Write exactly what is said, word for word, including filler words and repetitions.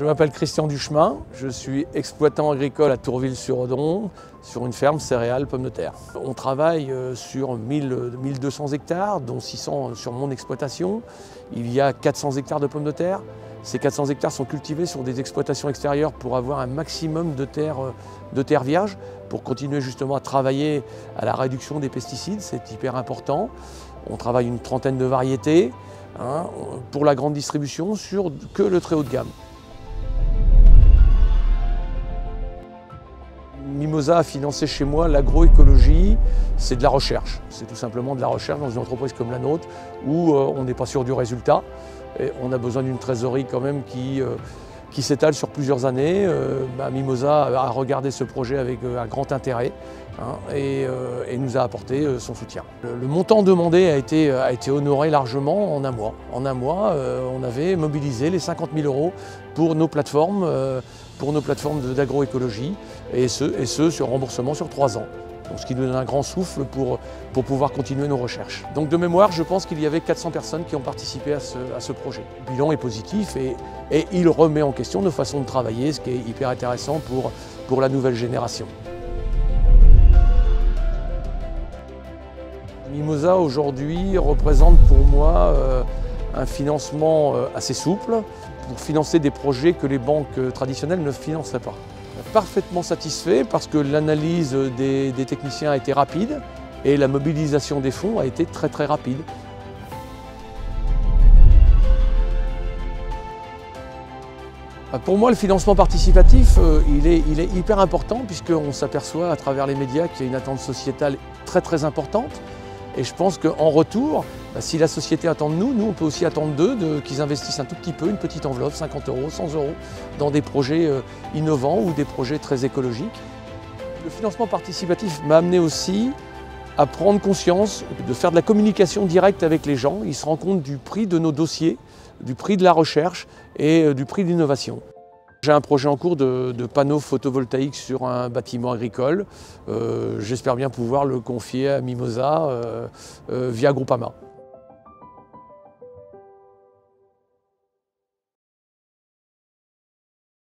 Je m'appelle Christian Duchemin, je suis exploitant agricole à Tourville-sur-Odon, sur une ferme céréales pommes de terre. On travaille sur mille deux cents hectares, dont six cents sur mon exploitation. Il y a quatre cents hectares de pommes de terre. Ces quatre cents hectares sont cultivés sur des exploitations extérieures pour avoir un maximum de terre, de terre vierge, pour continuer justement à travailler à la réduction des pesticides, c'est hyper important. On travaille une trentaine de variétés hein, pour la grande distribution sur que le très haut de gamme. MiiMOSA a financé chez moi l'agroécologie, c'est de la recherche. C'est tout simplement de la recherche dans une entreprise comme la nôtre où on n'est pas sûr du résultat. Et on a besoin d'une trésorerie quand même qui, qui s'étale sur plusieurs années. Bah, MiiMOSA a regardé ce projet avec un grand intérêt hein, et, et nous a apporté son soutien. Le, le montant demandé a été, a été honoré largement en un mois. En un mois, on avait mobilisé les cinquante mille euros pour nos plateformes. pour nos plateformes d'agroécologie et ce, et ce sur remboursement sur trois ans. Donc, ce qui nous donne un grand souffle pour, pour pouvoir continuer nos recherches. Donc de mémoire, je pense qu'il y avait quatre cents personnes qui ont participé à ce, à ce projet. Le bilan est positif et, et il remet en question nos façons de travailler, ce qui est hyper intéressant pour, pour la nouvelle génération. MiiMOSA aujourd'hui représente pour moi euh, un financement assez souple pour financer des projets que les banques traditionnelles ne financeraient pas. Parfaitement satisfait parce que l'analyse des, des techniciens a été rapide et la mobilisation des fonds a été très très rapide. Pour moi, le financement participatif, il est, il est hyper important puisqu'on s'aperçoit à travers les médias qu'il y a une attente sociétale très très importante. Et je pense qu'en retour, si la société attend de nous, nous on peut aussi attendre d'eux de, qu'ils investissent un tout petit peu, une petite enveloppe, cinquante euros, cent euros, dans des projets innovants ou des projets très écologiques. Le financement participatif m'a amené aussi à prendre conscience, de faire de la communication directe avec les gens. Ils se rendent compte du prix de nos dossiers, du prix de la recherche et du prix de l'innovation. J'ai un projet en cours de, de panneaux photovoltaïques sur un bâtiment agricole. Euh, j'espère bien pouvoir le confier à MiiMOSA euh, euh, via Groupama.